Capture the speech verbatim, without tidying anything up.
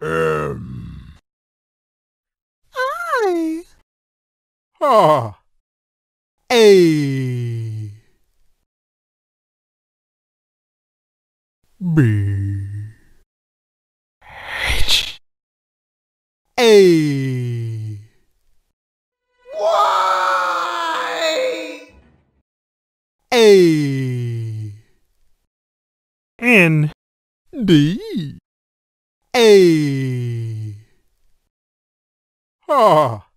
Um. I. Ah. A. B. H. A. Y. A. N. D. A. Ah.